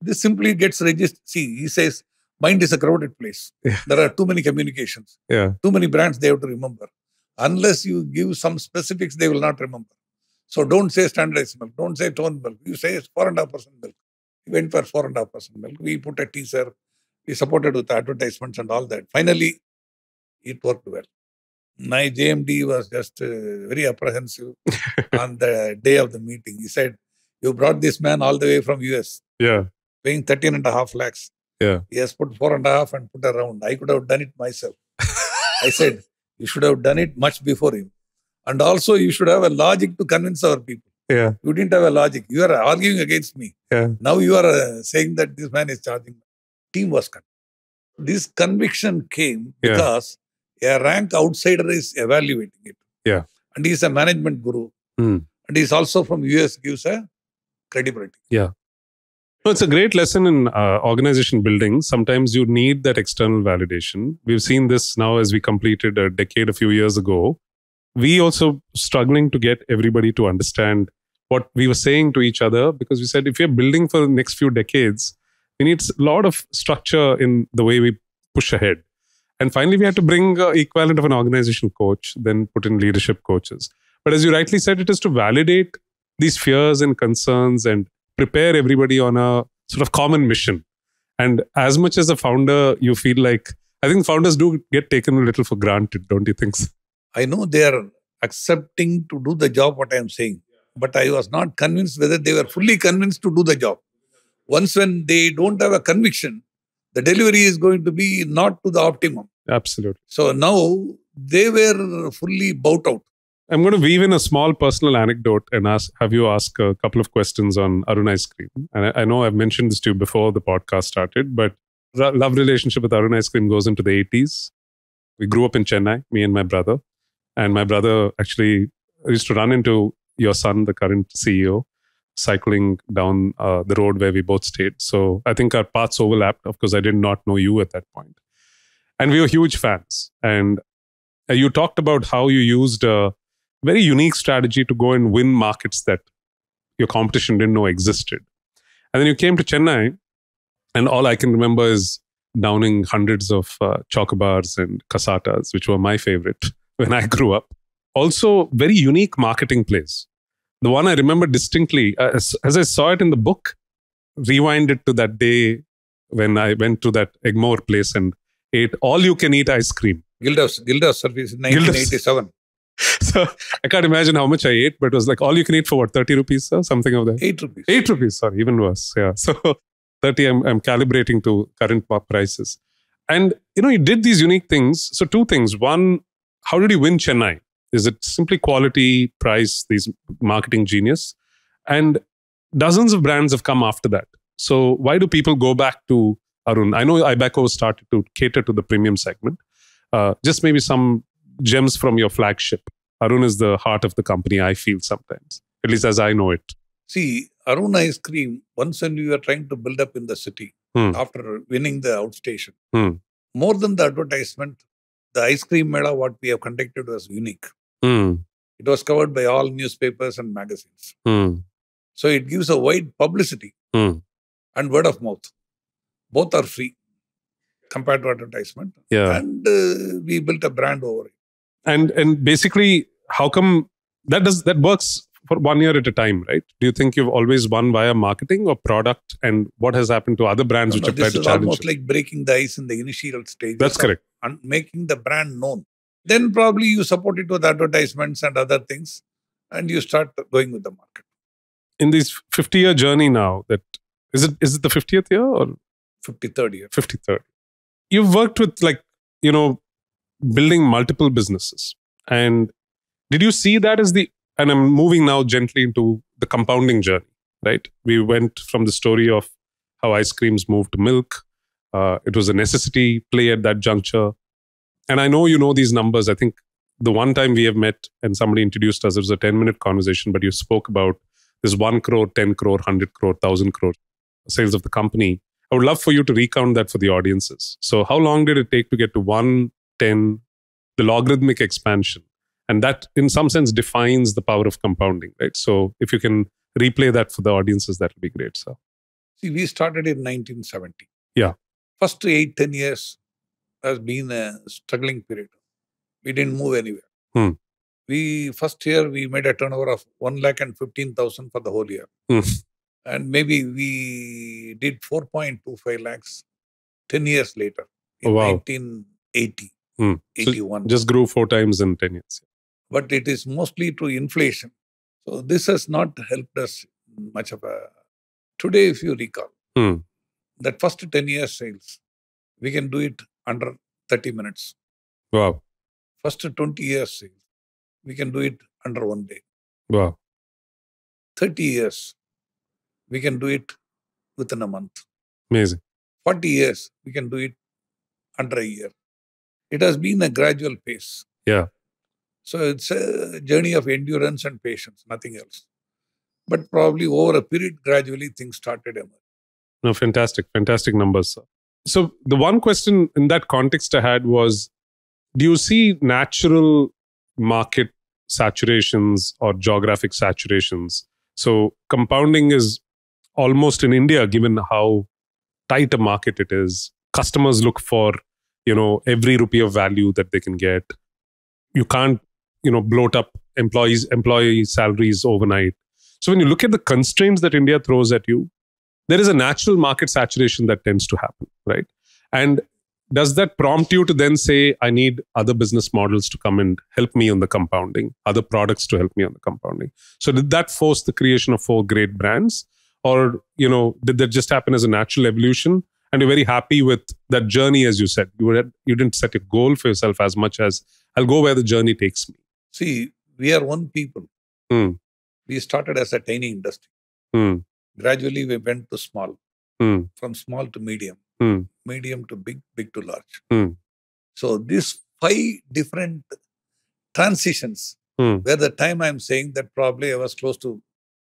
This simply gets registered. See, he says, mind is a crowded place. Yeah. There are too many communications. Yeah. Too many brands they have to remember. Unless you give some specifics, they will not remember. So don't say standardized milk. Don't say toned milk. You say 4.5% milk. We went for 4.5% milk. We put a teaser. We supported with advertisements and all that. Finally, it worked well. My JMD was just very apprehensive on the day of the meeting. He said, you brought this man all the way from US. Yeah. Paying 13.5 lakhs. Yeah. He has put 4.5 and put around. I could have done it myself. I said, you should have done it much before him. And also, you should have a logic to convince our people. Yeah. You didn't have a logic. You are arguing against me. Yeah. Now you are saying that this man is charging. Team was cut. This conviction came because a rank outsider is evaluating it. Yeah. And he is a management guru. Mm. And he is also from US, gives a credibility. Yeah. No, it's a great lesson in organization building. Sometimes you need that external validation. We've seen this now as we completed a decade a few years ago. We also struggling to get everybody to understand what we were saying to each other, because we said if we're building for the next few decades, we need a lot of structure in the way we push ahead. And finally, we had to bring equivalent of an organizational coach, then put in leadership coaches. But as you rightly said, it is to validate these fears and concerns and prepare everybody on a sort of common mission. And as much as a founder, you feel like, I think founders do get taken a little for granted, don't you think so? I know they are accepting to do the job, what I am saying. But I was not convinced whether they were fully convinced to do the job. Once when they don't have a conviction, the delivery is going to be not to the optimum. Absolutely. So now they were fully bought out. I'm going to weave in a small personal anecdote and have you ask a couple of questions on Arun Ice Cream. And I know I've mentioned this to you before the podcast started, but love relationship with Arun Ice Cream goes into the 80s. We grew up in Chennai, me and my brother. And my brother actually used to run into your son, the current CEO, cycling down the road where we both stayed. So I think our paths overlapped. Of course, I did not know you at that point. And we were huge fans. And you talked about how you used a very unique strategy to go and win markets that your competition didn't know existed. And then you came to Chennai. And all I can remember is downing hundreds of chocobars and casatas, which were my favorite when I grew up. Also, very unique marketing plays. The one I remember distinctly, as I saw it in the book, rewind it to that day when I went to that Egmore place and ate all-you-can-eat ice cream. Gildavs service in 1987. So, I can't imagine how much I ate, but it was like, all-you-can-eat for what, 30 rupees or something of that? 8 rupees. 8 rupees, sorry, even worse. Yeah. So, 30, I'm calibrating to current prices. And, you know, you did these unique things. So, two things. One, how did you win Chennai? Is it simply quality, price, these marketing genius? And dozens of brands have come after that. So why do people go back to Arun? I know Ibaco started to cater to the premium segment. Just maybe some gems from your flagship. Arun is the heart of the company, I feel sometimes. At least as I know it. See, Arun Ice Cream, once when we were trying to build up in the city, after winning the outstation, more than the advertisement, the ice cream mela what we have conducted was unique. Mm. It was covered by all newspapers and magazines. Mm. So it gives a wide publicity and word of mouth. Both are free compared to advertisement. Yeah. And we built a brand over it. And basically, how come that works for 1 year at a time, right? Do you think you've always won via marketing or product? And what has happened to other brands which have tried to challenge? This is almost like breaking the ice in the initial stage. That's correct. And making the brand known. Then probably you support it with advertisements and other things. And you start going with the market. In this 50-year journey now, is it the 50th year or? 53rd year. 53rd. You've worked with building multiple businesses. And did you see that as the... And I'm moving now gently into the compounding journey, right? We went from the story of how ice creams moved to milk. It was a necessity play at that juncture. And I know you know these numbers. I think the one time we have met and somebody introduced us, it was a 10-minute conversation, but you spoke about this 1 crore, 10 crore, 100 crore, 1,000 crore sales of the company. I would love for you to recount that for the audiences. So how long did it take to get to 1, 10, the logarithmic expansion? And that, in some sense, defines the power of compounding, right? So if you can replay that for the audiences, that would be great, sir. See, we started in 1970. Yeah. First 8-10 years has been a struggling period. We didn't move anywhere. Hmm. We, first year, we made a turnover of 1,15,000 for the whole year. Hmm. And maybe we did 4.25 lakhs 10 years later in 1980, 81. So just grew 4 times in 10 years. But it is mostly through inflation. So this has not helped us much of a... Today, if you recall, that first 10 years sales, we can do it under 30 minutes. Wow. First 20 years sales, we can do it under 1 day. Wow. 30 years, we can do it within a month. Amazing. 40 years, we can do it under a year. It has been a gradual pace. Yeah. So it's a journey of endurance and patience, nothing else. But probably over a period, gradually things started emerging. No, fantastic. Fantastic numbers, sir. So the one question in that context I had was, do you see natural market saturations or geographic saturations? So compounding is almost in India, given how tight a market it is. Customers look for, you know, every rupee of value that they can get. You can't, you know, bloat up employee salaries overnight. So when you look at the constraints that India throws at you, there is a natural market saturation that tends to happen, right? And does that prompt you to then say, I need other business models to come and help me on the compounding, other products to help me on the compounding? So did that force the creation of 4 great brands? Or, you know, did that just happen as a natural evolution? And you're very happy with that journey, as you said. You didn't set a goal for yourself as much as, I'll go where the journey takes me. See, we are one people. Mm. We started as a tiny industry. Mm. Gradually, we went to small. Mm. From small to medium. Mm. Medium to big, big to large. Mm. So these 5 different transitions, where the time I'm saying that probably I was close to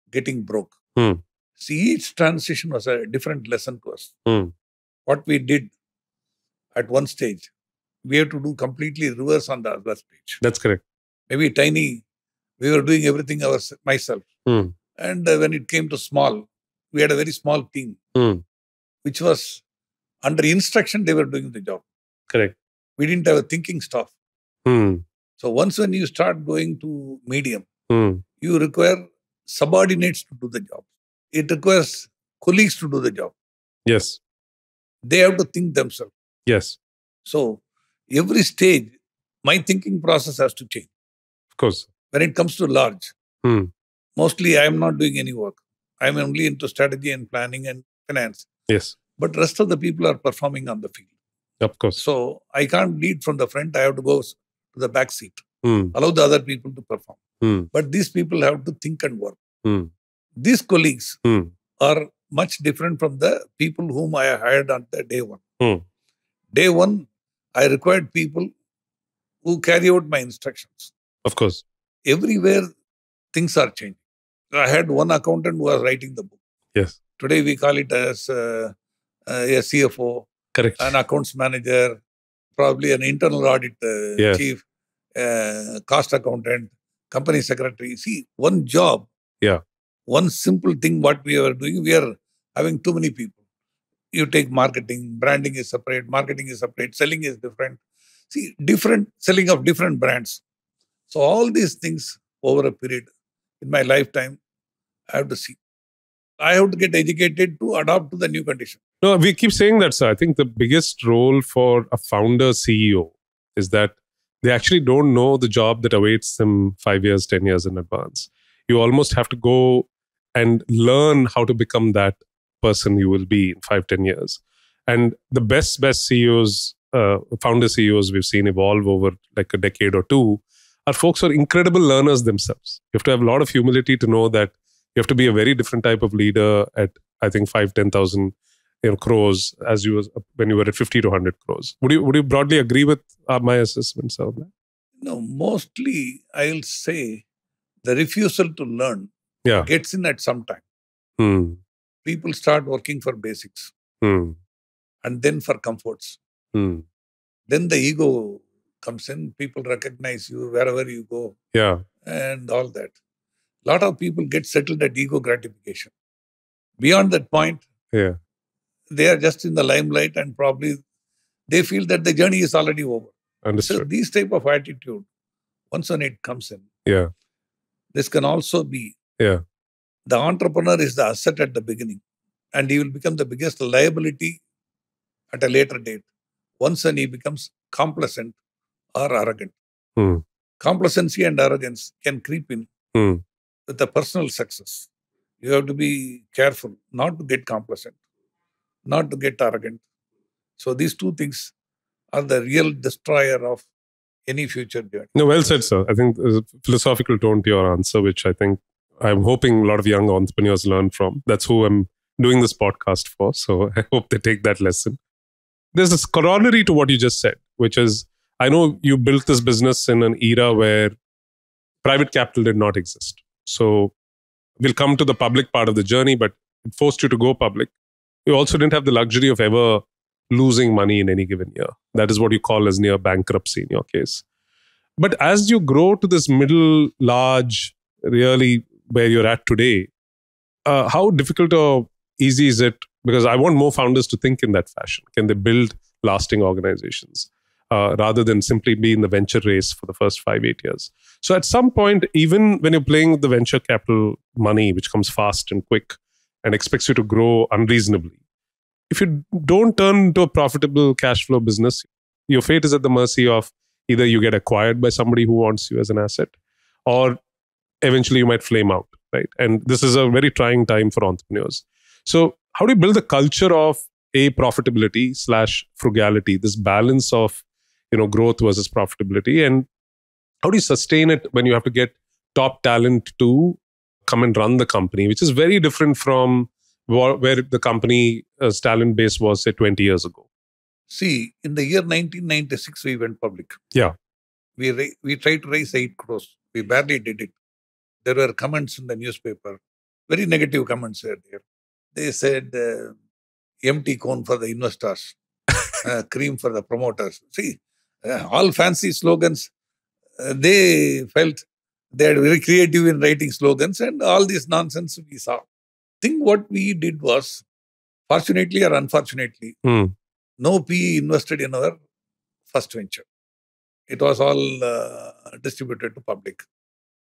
getting broke. Mm. See, each transition was a different lesson to us. Mm. What we did at one stage, we have to do completely reverse on the other stage. That's correct. Maybe tiny... We were doing everything myself. Mm. And when it came to small, we had a very small team, which was under instruction, they were doing the job. Correct. We didn't have a thinking staff. Mm. So once when you start going to medium, you require subordinates to do the job. It requires colleagues to do the job. Yes. They have to think themselves. Yes. So every stage, my thinking process has to change. Of course. When it comes to large, mostly I am not doing any work. I am only into strategy and planning and finance. Yes. But rest of the people are performing on the field. Of course. So I can't lead from the front. I have to go to the back seat. Allow the other people to perform. But these people have to think and work. These colleagues are much different from the people whom I hired on the day one. Day one, I required people who carry out my instructions. Of course. Everywhere, things are changing. I had one accountant who was writing the book. Yes. Today, we call it as a CFO. Correct. An accounts manager, probably an internal audit chief, cost accountant, company secretary. See, one job, one simple thing what we are doing, we are having too many people. You take marketing, branding is separate, selling is different. See, different selling of different brands. So all these things over a period in my lifetime, I have to see. I have to get educated to adapt to the new condition. No, we keep saying that, sir. I think the biggest role for a founder CEO is that they actually don't know the job that awaits them 5 years, 10 years in advance. You almost have to go and learn how to become that person you will be in 5-10 years. And the best CEOs, founder CEOs we've seen evolve over like a decade or two, our folks are incredible learners themselves. You have to have a lot of humility to know that you have to be a very different type of leader at, I think, 5-10,000 crores as you was when you were at 50 to 100 crores. Would you broadly agree with my assessment, sir? No, mostly I'll say the refusal to learn gets in at some time. People start working for basics and then for comforts. Then the ego comes in, people recognize you wherever you go, and all that. A lot of people get settled at ego gratification. Beyond that point, Yeah. They are just in the limelight and probably they feel that the journey is already over. Understood. So these type of attitude, once on it comes in. Yeah. This can also be. Yeah. The entrepreneur is the asset at the beginning and he will become the biggest liability at a later date. Once and he becomes complacent or arrogant. Hmm. Complacency and arrogance can creep in with the personal success. You have to be careful not to get complacent, not to get arrogant. So these two things are the real destroyer of any future journey. No, well said, sir. I think there's a philosophical tone to your answer, which I think I'm hoping a lot of young entrepreneurs learn from. That's who I'm doing this podcast for. So I hope they take that lesson. There's this corollary to what you just said, which is, I know you built this business in an era where private capital did not exist. So we'll come to the public part of the journey, but it forced you to go public. You also didn't have the luxury of ever losing money in any given year. That is what you call as near bankruptcy in your case. But as you grow to this middle, large, really where you're at today, how difficult or easy is it? Because I want more founders to think in that fashion. Can they build lasting organizations rather than simply be in the venture race for the first 5-8 years? So at some point, even when you're playing with the venture capital money, which comes fast and quick and expects you to grow unreasonably, if you don't turn into a profitable cash flow business, your fate is at the mercy of either you get acquired by somebody who wants you as an asset or eventually you might flame out, right? And this is a very trying time for entrepreneurs. So how do you build the culture of a profitability/frugality, this balance of, you know, growth versus profitability? And how do you sustain it when you have to get top talent to come and run the company, which is very different from where the company's talent base was, say, 20 years ago? See, in the year 1996, we went public. Yeah. We tried to raise 8 crores. We barely did it. There were comments in the newspaper, very negative comments were there. They said, empty cone for the investors, cream for the promoters. See, all fancy slogans, they felt they are very creative in writing slogans and all this nonsense we saw. I think what we did was, fortunately or unfortunately, no PE invested in our first venture. It was all distributed to public.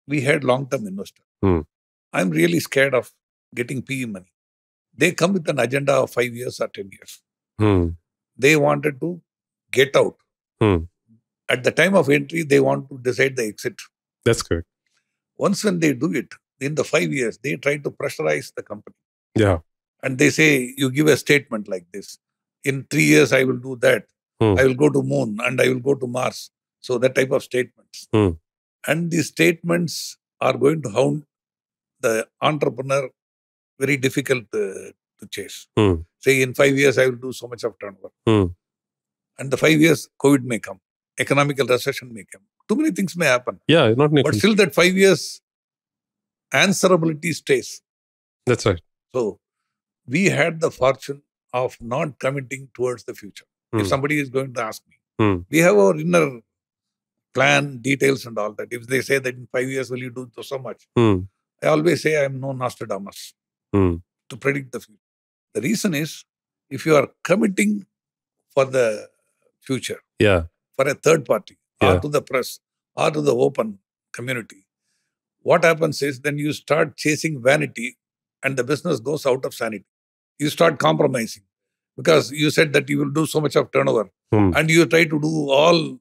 We had long-term investors. I'm really scared of getting PE money. They come with an agenda of 5 years or 10 years. They wanted to get out. At the time of entry, they want to decide the exit. That's correct. Once when they do it, in the 5 years, they try to pressurize the company. Yeah. And they say, you give a statement like this. In 3 years, I will do that. I will go to moon and I will go to Mars. So that type of statements. And these statements are going to hound the entrepreneur very difficult to chase. Say, in 5 years, I will do so much of turnover. And the 5 years, COVID may come. Economical recession may come. Too many things may happen. Yeah, not making. But still that 5 years, answerability stays. That's right. So, we had the fortune of not committing towards the future. If somebody is going to ask me, we have our inner plan, details and all that. If they say that in 5 years, will you do so much? I always say I am no Nostradamus to predict the future. The reason is, if you are committing for the future, for a third party, or to the press, or to the open community, what happens is then you start chasing vanity and the business goes out of sanity. You start compromising because you said that you will do so much of turnover and you try to do all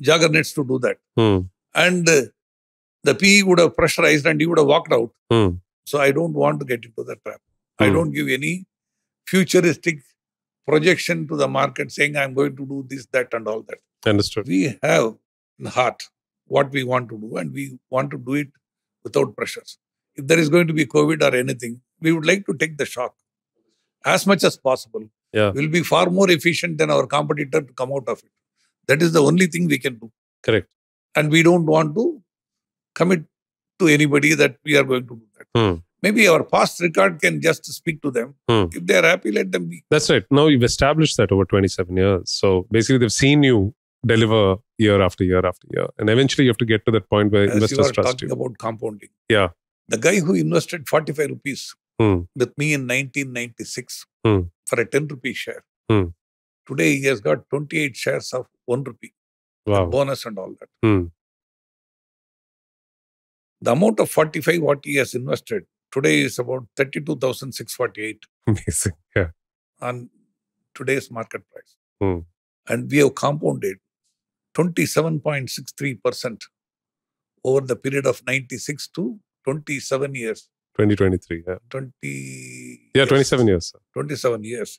juggernauts to do that. And the PE would have pressurized and he would have walked out. So I don't want to get into that trap. I don't give any futuristic projection to the market saying I'm going to do this, that and all that. Understood. We have in heart what we want to do and we want to do it without pressures. If there is going to be COVID or anything, we would like to take the shock as much as possible. Yeah. We'll be far more efficient than our competitor to come out of it. That is the only thing we can do. Correct. And we don't want to commit to anybody that we are going to do that. Maybe our past record can just speak to them. If they are happy, let them be. That's right. Now you've established that over 27 years. So basically they've seen you deliver year after year after year. And eventually you have to get to that point where investors trust you. You are talking about compounding. Yeah. The guy who invested 45 rupees with me in 1996 for a 10 rupee share. Today, he has got 28 shares of 1 rupee. Wow. Bonus and all that. The amount of 45 what he has invested today is about 32,648. Amazing. Yeah. On today's market price. And we have compounded 27.63% over the period of 96 to 27 years. 2023. Yeah. 27 years. Sir. 27 years.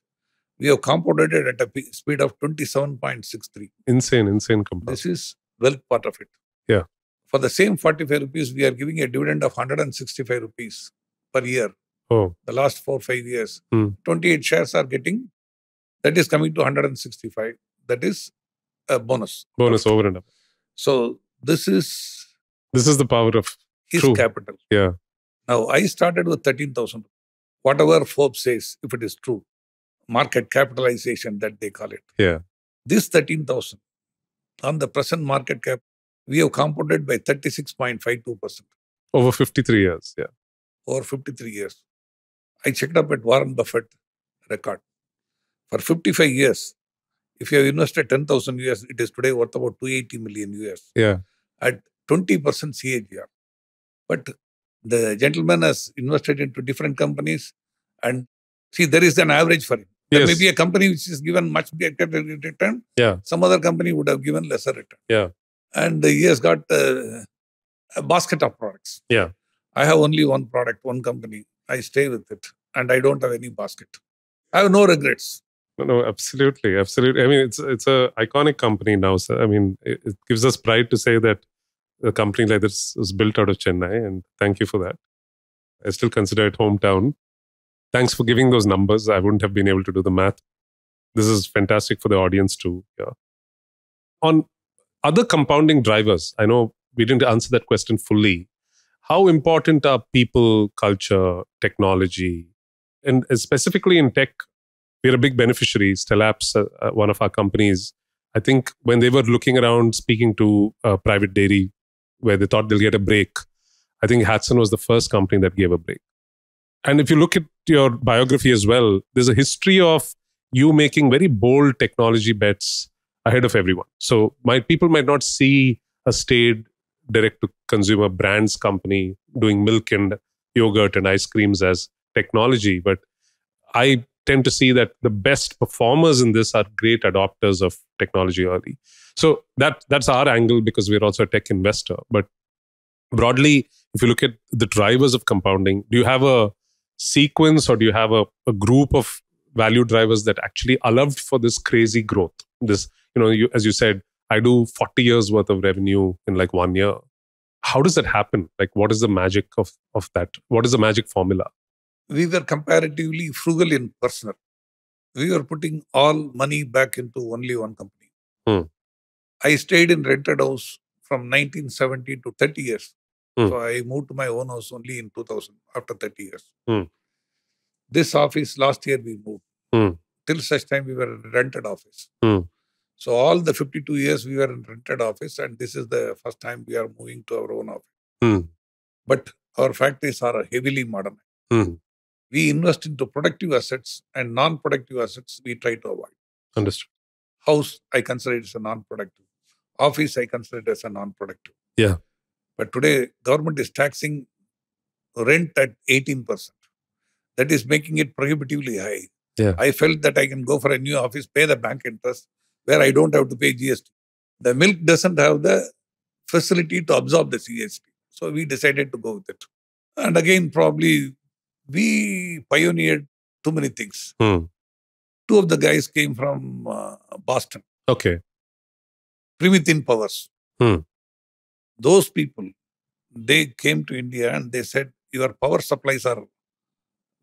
We have compounded it at a speed of 27.63. Insane, insane compound. This is wealth part of it. Yeah. For the same 45 rupees, we are giving a dividend of 165 rupees per year. Oh. The last 4-5 years. 28 shares are getting, that is coming to 165. That is a bonus. Bonus over and up. So, this is the power of his capital. Yeah. Now, I started with 13,000. Whatever Forbes says, if it is true. Market capitalization that they call it. Yeah. This 13,000 on the present market cap, we have compounded by 36.52%. Over 53 years. Yeah. Over 53 years. I checked up at Warren Buffett record. For 55 years, if you have invested 10,000 US, it is today worth about 280 million US. Yeah. At 20% CAGR. But the gentleman has invested into different companies and see, there is an average for him. There may be a company which is given much greater return. Yeah. Some other company would have given lesser return. Yeah. And he has got a basket of products. Yeah. I have only one product, one company. I stay with it. And I don't have any basket. I have no regrets. No, absolutely. Absolutely. I mean, it's an iconic company now, sir. I mean, it gives us pride to say that a company like this was built out of Chennai. And thank you for that. I still consider it hometown. Thanks for giving those numbers. I wouldn't have been able to do the math. This is fantastic for the audience too. Yeah. On other compounding drivers, I know we didn't answer that question fully. How important are people, culture, technology? And specifically in tech, we're a big beneficiary. Stellabs, one of our companies, I think when they were looking around, speaking to private dairy, where they thought they'll get a break, I think Hatsun was the first company that gave a break. And if you look at your biography as well, there's a history of you making very bold technology bets ahead of everyone. So people might not see a staid direct-to-consumer brands company doing milk and yogurt and ice creams as technology. But I tend to see that the best performers in this are great adopters of technology early. So that's our angle because we're also a tech investor. But broadly, if you look at the drivers of compounding, do you have a sequence or do you have a group of value drivers that actually allowed for this crazy growth? This, as you said, I do 40 years worth of revenue in like 1 year. How does that happen? Like, what is the magic of that? What is the magic formula? We were comparatively frugal in personal. We were putting all money back into only one company. I stayed in rented house from 1970 to 30 years. So I moved to my own house only in 2000, after 30 years. This office, last year we moved. Till such time we were in a rented office. So all the 52 years we were in rented office and this is the first time we are moving to our own office. But our factories are heavily modernized. We invest into productive assets and non-productive assets we try to avoid. Understood. House, I consider it as a non-productive. Office, I consider it as a non-productive. Yeah. But today, government is taxing rent at 18%. That is making it prohibitively high. Yeah. I felt that I can go for a new office, pay the bank interest, where I don't have to pay GST. The milk doesn't have the facility to absorb the GST. So we decided to go with it. And again, probably we pioneered too many things. Two of the guys came from Boston. Okay. Primithin Powers. Those people, they came to India and they said, your power supplies are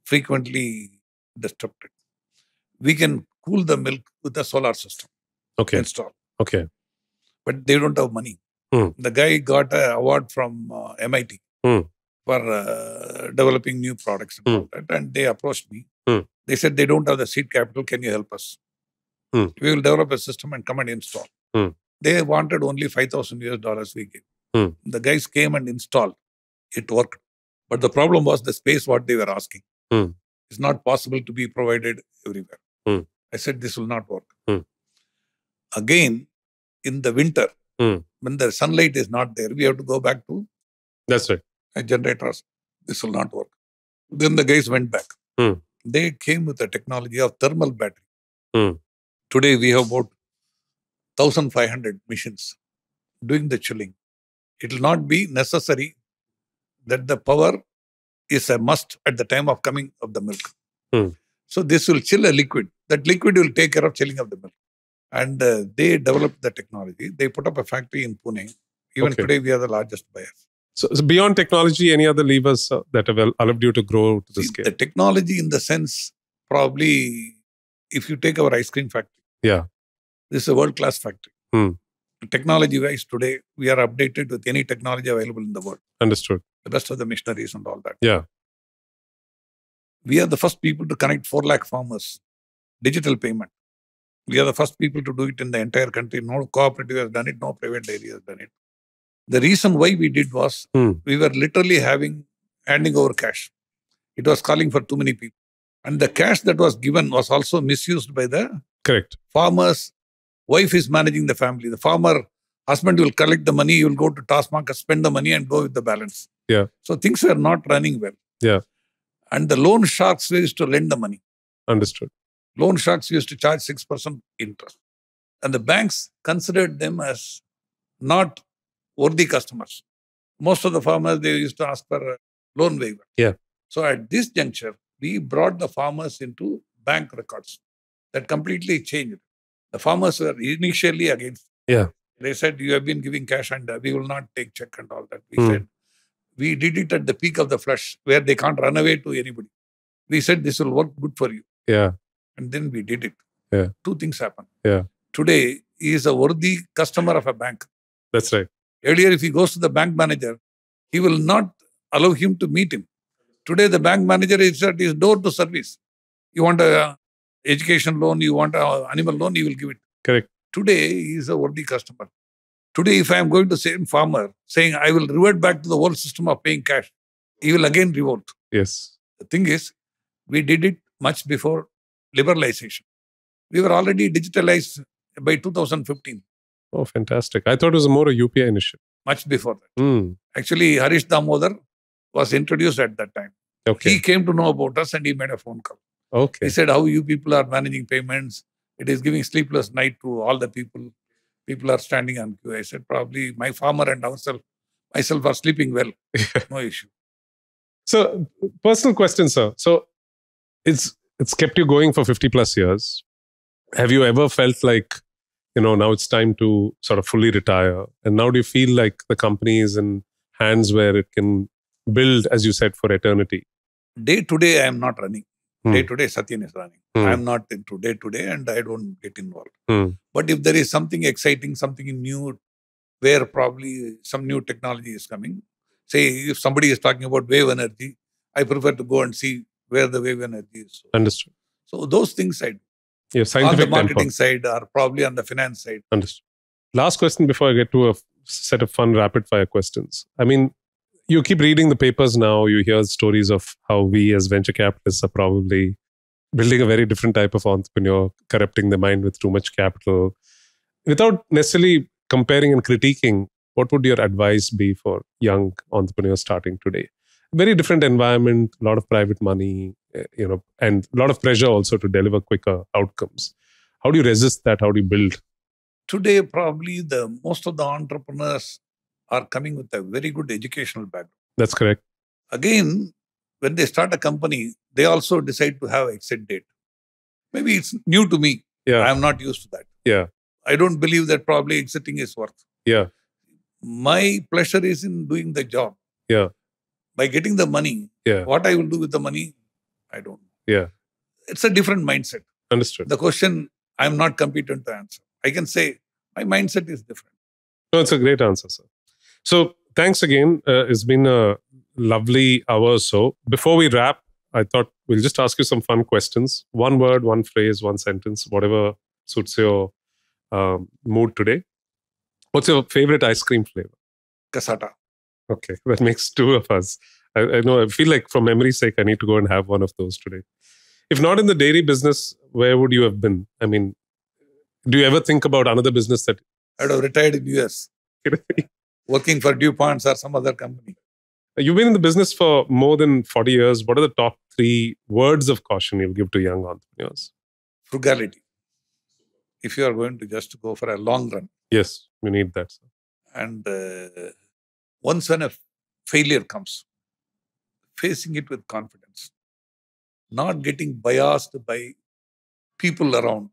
frequently disrupted. We can cool the milk with a solar system. Okay. Install. Okay. But they don't have money. The guy got an award from MIT for developing new products and all that. And they approached me. They said, they don't have the seed capital. Can you help us? We will develop a system and come and install. They wanted only $5,000 we gave. The guys came and installed. It worked. But the problem was the space what they were asking. It's not possible to be provided everywhere. I said this will not work. Again, in the winter, when the sunlight is not there, we have to go back to generators. This will not work. Then the guys went back. They came with the technology of thermal battery. Today, we have about 1,500 machines doing the chilling. It will not be necessary that the power is a must at the time of coming of the milk. So this will chill a liquid. That liquid will take care of chilling of the milk. And they developed the technology. They put up a factory in Pune. Even today, we are the largest buyer. So beyond technology, any other levers that have allowed you to grow to this scale? The technology in the sense, probably, if you take our ice cream factory. This is a world-class factory. Technology-wise, today, we are updated with any technology available in the world. Understood. The rest of the machineries and all that. We are the first people to connect 4 lakh farmers. Digital payment. We are the first people to do it in the entire country. No cooperative has done it. No private dairy has done it. The reason why we did was, we were literally handing over cash. It was calling for too many people. And the cash that was given was also misused by the farmers. Wife is managing the family. The farmer, husband will collect the money. He will go to task market, spend the money and go with the balance. So things were not running well. And the loan sharks used to lend the money. Loan sharks used to charge 6% interest. And the banks considered them as not worthy customers. Most of the farmers, they used to ask for a loan waiver. So at this juncture, we brought the farmers into bank records. That completely changed. The farmers were initially against it. They said, you have been giving cash and we will not take check and all that. We said, we did it at the peak of the flush where they can't run away to anybody. We said, this will work good for you. And then we did it. Two things happened. Today, he is a worthy customer of a bank. Earlier, if he goes to the bank manager, he will not allow him to meet him. Today, the bank manager is at his door to service. You want an education loan, you want an animal loan, he will give it. Today, he is a worthy customer. Today, if I am going to say to farmer, saying, I will revert back to the old system of paying cash, he will again revolt. The thing is, we did it much before liberalization. We were already digitalized by 2015. Oh, fantastic. I thought it was more a UPI initiative. Much before that. Actually, Harish Damodar was introduced at that time. He came to know about us and he made a phone call. He said, how you people are managing payments. It is giving sleepless night to all the people. People are standing on queue. I said, probably my farmer and myself are sleeping well. No issue. So, personal question, sir. So, it's kept you going for 50 plus years. Have you ever felt like, you know, now it's time to sort of fully retire? And now do you feel like the company is in hands where it can build, as you said, for eternity? Day to day, I am not running. Day to day, Satyan is running. I am not into day to day and I don't get involved. But if there is something exciting, something new, where probably some new technology is coming, say if somebody is talking about wave energy, I prefer to go and see where the wave energy is. Understood. So those things I do. On the marketing side or probably on the finance side. Understood. Last question before I get to a set of fun rapid fire questions. I mean, you keep reading the papers now. You hear stories of how we as venture capitalists are probably building a very different type of entrepreneur, corrupting the mind with too much capital. Without necessarily comparing and critiquing, what would your advice be for young entrepreneurs starting today? Very different environment, a lot of private money, you know, and a lot of pressure also to deliver quicker outcomes. How do you resist that? How do you build? Today, probably most of the entrepreneurs are coming with a very good educational background. That's correct. Again, when they start a company, they also decide to have exit date. Maybe it's new to me. I am not used to that. I don't believe that probably exiting is worth. My pleasure is in doing the job. By getting the money, what I will do with the money, I don't know. It's a different mindset. Understood. The question, I'm not competent to answer. I can say, my mindset is different. No, it's a great answer, sir. So, thanks again. It's been a lovely hour or so. Before we wrap, I thought we'll just ask you some fun questions. One word, one phrase, one sentence, whatever suits your mood today. What's your favorite ice cream flavor? Cassata. Okay, that makes two of us. I know. I feel like, for memory's sake, I need to go and have one of those today. If not in the dairy business, where would you have been? I mean, do you ever think about another business that... I would have retired in the US. Working for DuPont's or some other company. You've been in the business for more than 40 years. What are the top three words of caution you'll give to young entrepreneurs? Frugality. If you are going to just go for a long run. Yes, you need that. Sir. And once when a failure comes, facing it with confidence. Not getting biased by people around.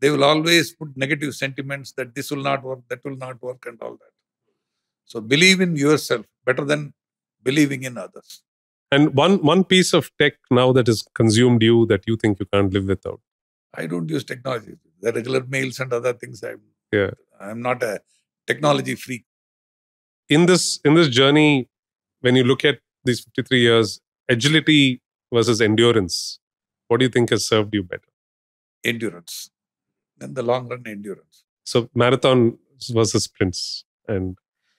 They will always put negative sentiments that this will not work, that will not work and all that. So believe in yourself better than believing in others. And one piece of tech now that has consumed you that you think you can't live without? I don't use technology. The regular mails and other things. I'm not a technology freak. In this journey, when you look at these 53 years, agility versus endurance, what do you think has served you better? Endurance. In the long run, endurance. So marathon versus sprints. And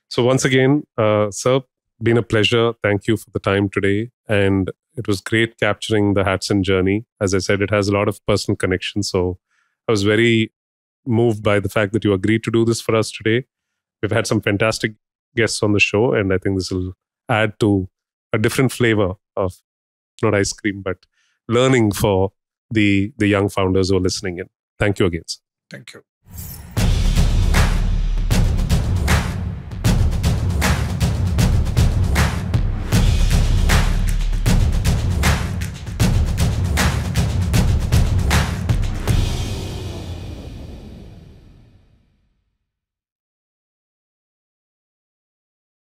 so once again, sir, been a pleasure. Thank you for the time today. And it was great capturing the Hatsun journey. As I said, it has a lot of personal connections. So I was very moved by the fact that you agreed to do this for us today. We've had some fantastic guests on the show. And I think this will add to a different flavor of not ice cream, but learning for the young founders who are listening in. Thank you again, sir. Thank you.